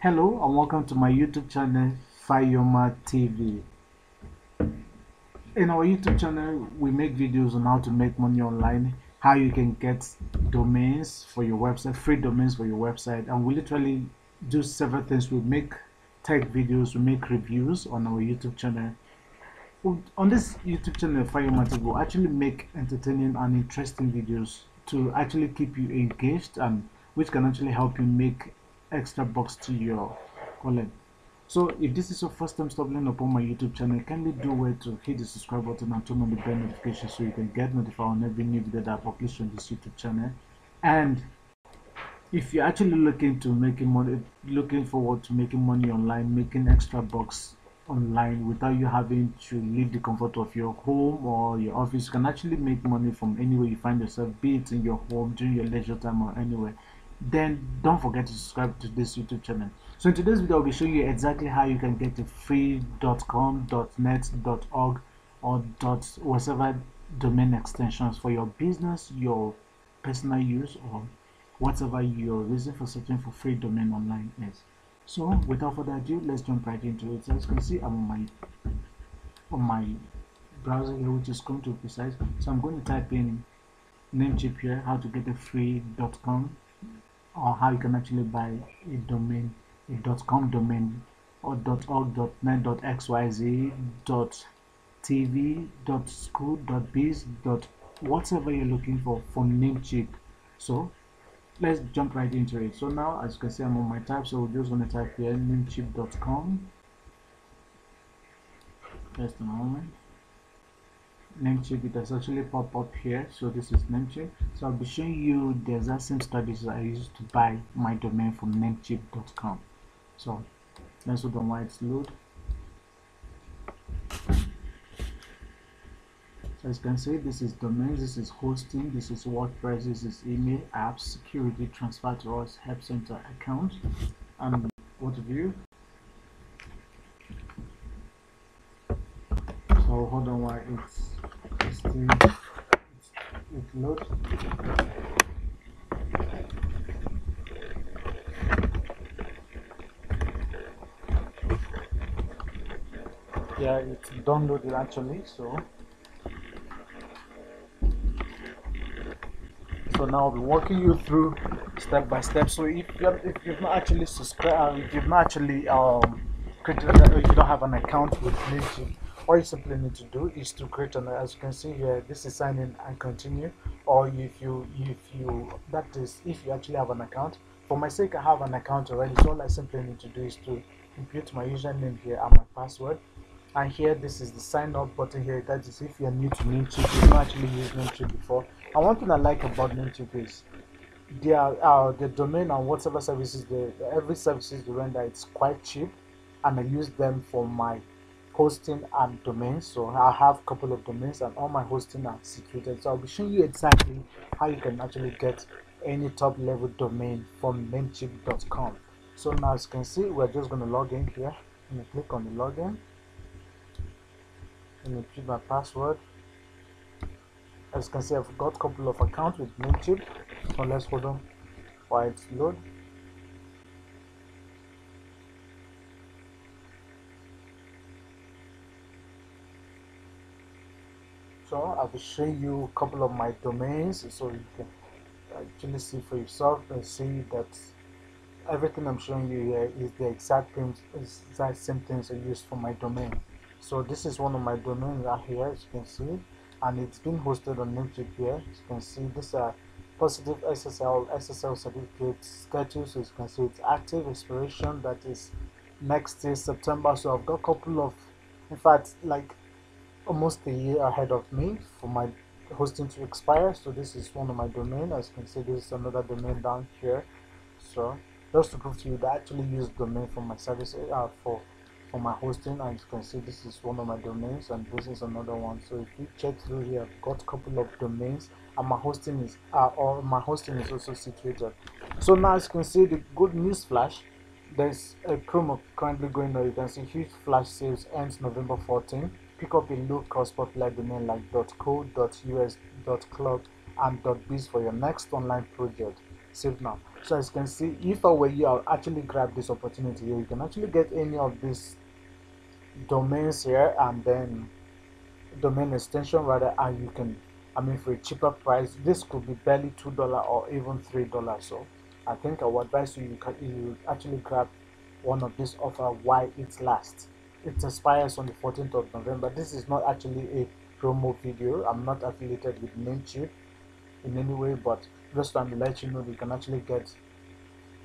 Hello and welcome to my YouTube channel, Fai Yoma TV. In our YouTube channel, we make videos on how to make money online, how you can get domains for your website, free domains for your website, and we literally do several things. We make tech videos, we make reviews on our YouTube channel. On this YouTube channel, Fai Yoma TV, will actually make entertaining and interesting videos to actually keep you engaged and which can actually help you make extra bucks to your wallet. So if this is your first time stumbling upon my YouTube channel, kindly do well to hit the subscribe button and turn on the bell notification so you can get notified on every new video that I publish on this YouTube channel. And if you're actually looking forward to making money online, making extra bucks online without you having to leave the comfort of your home or your office, you can actually make money from anywhere you find yourself, be it in your home, during your leisure time, or anywhere, then don't forget to subscribe to this YouTube channel. So in today's video, I'll be showing you exactly how you can get a free .com, .net, .org, or .whatever domain extensions for your business, your personal use, or whatever your reason for searching for free domain online is. So without further ado, let's jump right into it. So as you can see, I'm on my browser here, which is Chrome to be precise. So I'm going to type in Namecheap here, how to get a free .com, or how you can actually buy a domain, a .com domain, or .org, .net, .xyz, .tv, .school, .biz, whatever you're looking for from Namecheap. So let's jump right into it. So now, as you can see, I'm on my tab, so we're just going to type here Namecheap.com. Just a moment. Namecheap, it has actually popped up here. So this is Namecheap. So I'll be showing you the exact same strategies I used to buy my domain from Namecheap.com. So let's hold on while it's load. So as you can see, this is domains, this is hosting, this is WordPress, this is email, apps, security, transfer to us, help center, account, and what to view. So hold on while it's still it loads. Yeah, it's downloaded actually. So now I'll be walking you through step by step. So if you've not actually subscribed, if you've not actually created, if you don't have an account with Namecheap, all you simply need to do is to create an, as you can see here, this is sign in and continue, or if you actually have an account. For my sake, I have an account already, so all I simply need to do is to input my username here and my password, and here this is the sign up button here. That is if you are new to Namecheap, you've not actually used Namecheap before. And one thing I like about Namecheap is the domain and whatever services, every services they render, it's quite cheap, and I use them for my hosting and domains. So I have a couple of domains and all my hosting are situated. So I'll be showing you exactly how you can actually get any top level domain from Namecheap.com. So now as you can see, we're just going to log in here. I'm going to click on the login. I'm going to put my password. As you can see, I've got a couple of accounts with Namecheap. So let's hold on while it's load. So I will show you a couple of my domains so you can actually see for yourself and see that everything I'm showing you here is the exact same things I used for my domain. So this is one of my domains right here, as you can see, and it's been hosted on Namecheap here. As you can see, these are positive SSL certificate status. As you can see, it's active expiration, that is next year September. So I've got a couple of, in fact, like almost a year ahead of me for my hosting to expire. So this is one of my domain. As you can see, this is another domain down here. So just to prove to you that I actually use domain for my service, for my hosting, and you can see this is one of my domains and this is another one. So if you check through here, I've got a couple of domains and my hosting is also situated. So now as you can see, the good news flash, there's a promo currently going on. You can see huge flash sales ends November 14th. Pick up a low-cost popular domain like .co, .us, .club, and .biz for your next online project. save now. So as you can see, if I were you, I'll actually grab this opportunity here. You can actually get any of these domains here and then domain extension rather, and you can, I mean, for a cheaper price. This could be barely $2 or even $3. So I think I would advise you, you actually grab one of these offer while it lasts. It expires on the 14th of November. This is not actually a promo video. I'm not affiliated with Namecheap in any way, but just to let you know, you can actually get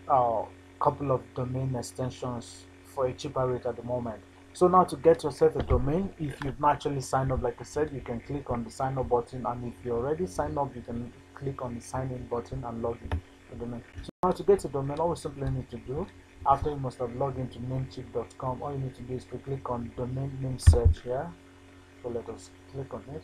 a couple of domain extensions for a cheaper rate at the moment. So now to get yourself a domain, if you've actually signed up, like I said, you can click on the sign up button, and if you already signed up, you can click on the sign in button and log in the domain. So now to get a domain, all we simply need to do, after you must have logged into namecheap.com, all you need to do is to click on domain name search here. So let us click on it.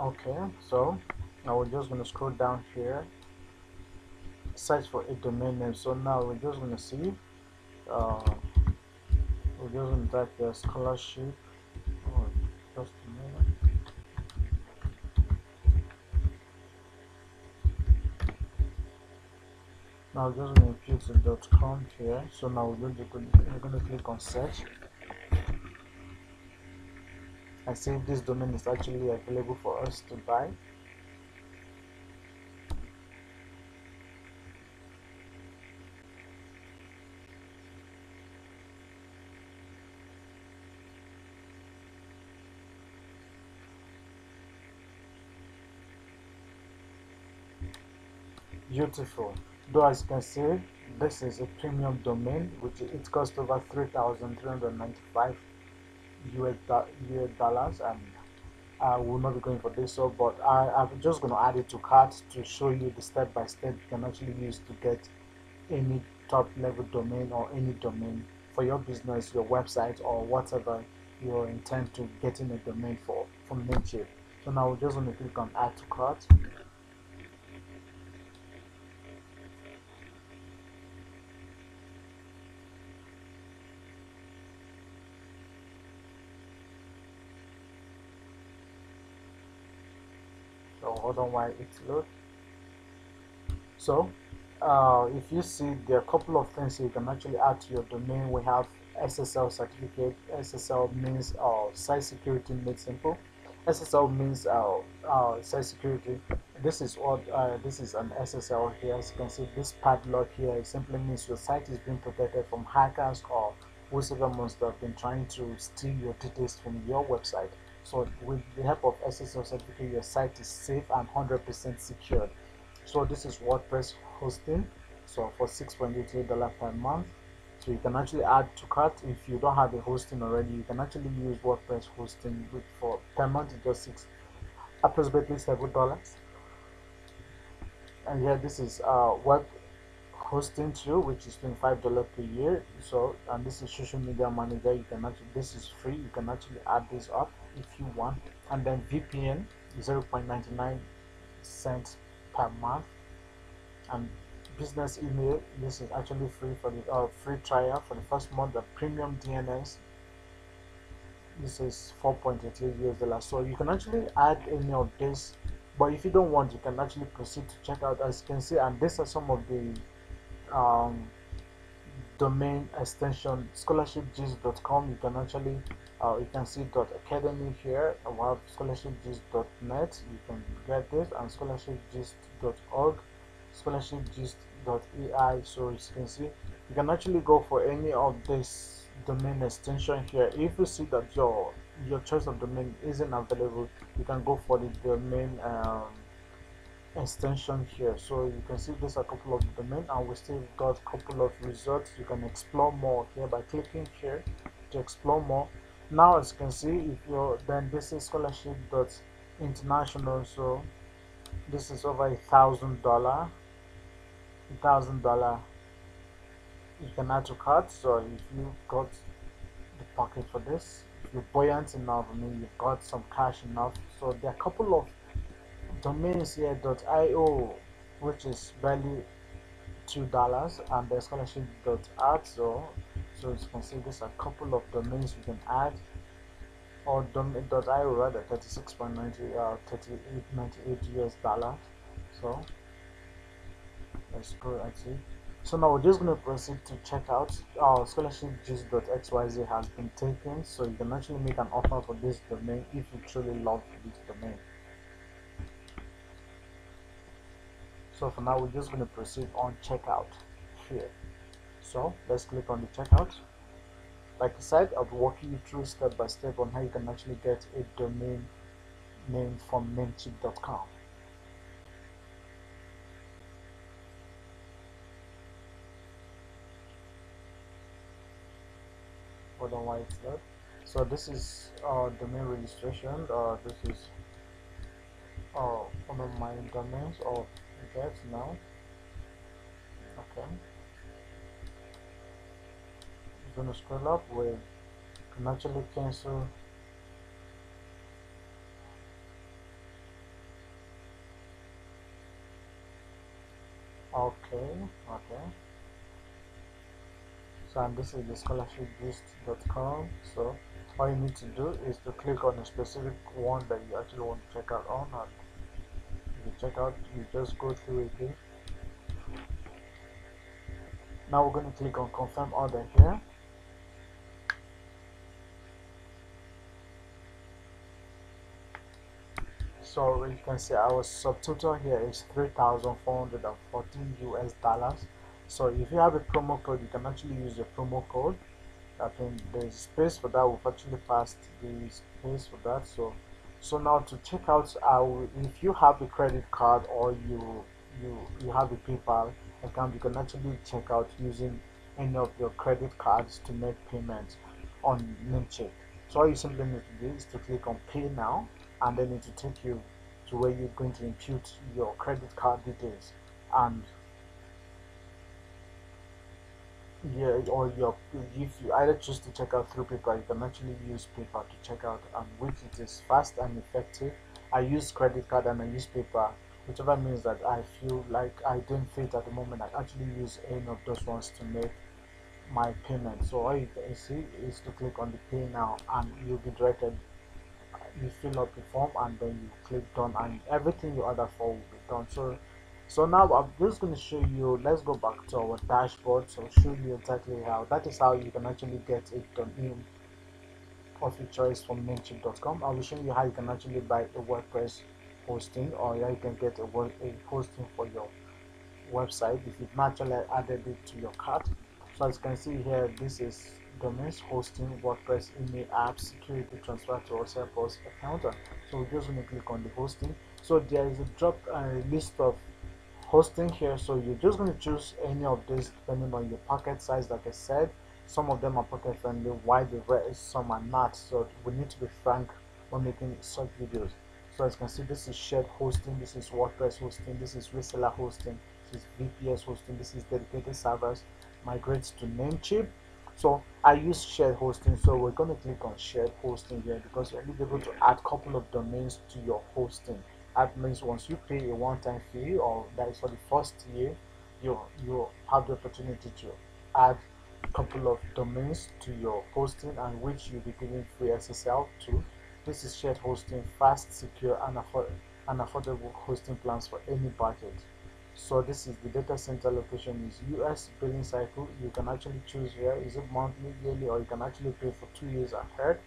Okay, so now we're just going to scroll down here, search for a domain name. So now we're just going to see, we're just going to type the scholarship. Oh, just a moment. Now we're just going to impute .com here. So now we're going to click on search. I see this domain is actually available for us to buy. Beautiful. Though as you can see, this is a premium domain, which it costs over $3,395 US dollars, and I will not be going for this, so but I'm just going to add it to cart to show you the step by step you can actually use to get any top level domain or any domain for your business, your website, or whatever you intend to getting a domain for from Namecheap. So now we're just going to click on add to cart. So hold on while it's load. So if you see, there are a couple of things you can actually add to your domain. We have SSL certificate. SSL means site security made simple. SSL means site security. This is what this is an SSL here. As you can see, this padlock here, it simply means your site is being protected from hackers or whosoever must have been trying to steal your details from your website. So with the help of SSL certificate, your site is safe and 100% secured. So this is WordPress hosting, so for $6.83 per month. So you can actually add to cart. If you don't have a hosting already, you can actually use WordPress hosting, which for per month is just approximately $7. And here this is web hosting too, which is $25 per year. So, and this is social media manager. You can actually, this is free. You can actually add this up if you want. And then VPN, 0.99 cents per month. And business email, this is actually free for the free trial for the first month. The premium DNS, this is $4.88. So you can actually add any of this, but if you don't want, you can actually proceed to check out. As you can see, and these are some of the domain extension. Scholarshipgist.com, you can actually you can see .academy here. We have scholarshipgist.net, you can get this, and scholarshipgist.org, scholarshipgist.ai. So as you can see, you can actually go for any of this domain extension here. If you see that your choice of domain isn't available, you can go for the domain extension here. So you can see there's a couple of domain, and we still got a couple of results. You can explore more here by clicking here to explore more. Now as you can see, if you're then this is scholarship.international. so this is over $1,000 you can add to cart. So if you got the package for this, you're buoyant enough, I mean you've got some cash enough. So there are a couple of domains here, .io, which is barely $2, and there's scholarship.art. So you can see there's a couple of domains you can add, or domain.io rather, 36.90 or $38.98. So let's go and see. So now we're just going to proceed to check out our scholarship.xyz has been taken, so you can actually make an offer for this domain if you truly love this domain. So for now we're just going to proceed on checkout here. So let's click on the checkout. Like I said, I'll be walking you through step by step on how you can actually get a domain name from Namecheap.com. Hold on, why it's that? So this is domain registration. This is one of my domains or get now. Okay, I'm gonna scroll up where I can actually cancel. Okay. So and this is the scholarshipboost.com. So all you need to do is to click on a specific one that you actually want to check out on, and you check out, you just go through again. Now we're going to click on confirm order here. So you can see our subtotal here is $3,414. So if you have a promo code, you can actually use the promo code. I think there's space for that. We've actually passed the space for that. So now to check out, if you have a credit card or you have a PayPal account, you can actually check out using any of your credit cards to make payments on Namecheap. So all you simply need to do is to click on Pay Now, and then it will take you to where you're going to input your credit card details and or if you either choose to check out through PayPal, you can actually use PayPal to check out, which it is fast and effective. I use credit card and I use PayPal, whichever means that I feel like I don't fit at the moment. I actually use any of those ones to make my payment. So all you can see is to click on the Pay Now, and you'll be directed. You fill up the form and then you click Done, and everything you order for will be done. So now I'm just going to show you. Let's go back to our dashboard. So I'll show you exactly how. That is how you can actually get a domain of your choice from Namecheap.com. I will show you how you can actually buy a WordPress hosting, or how you can get a hosting for your website if you've naturally added it to your cart. So as you can see here, this is domains, hosting, WordPress, email, apps, security, transfer to our self-host account. So we're just going to click on the hosting. So there is a drop list of hosting here, so you're just going to choose any of these depending on your pocket size. Like I said, some of them are pocket friendly, while the rest some are not. So we need to be frank when making such videos. So as you can see, this is shared hosting, this is WordPress hosting, this is reseller hosting, this is VPS hosting, this is dedicated servers, migrates to Namecheap. So I use shared hosting, so we're going to click on shared hosting here because you'll be able to add a couple of domains to your hosting. That means once you pay a one-time fee, or that is for the first year, you have the opportunity to add a couple of domains to your hosting, and which you'll be giving free SSL to. This is shared hosting, fast, secure, and affordable hosting plans for any budget. So this is the data center location is US, billing cycle. You can actually choose here, is it monthly, yearly, or you can actually pay for 2 years ahead.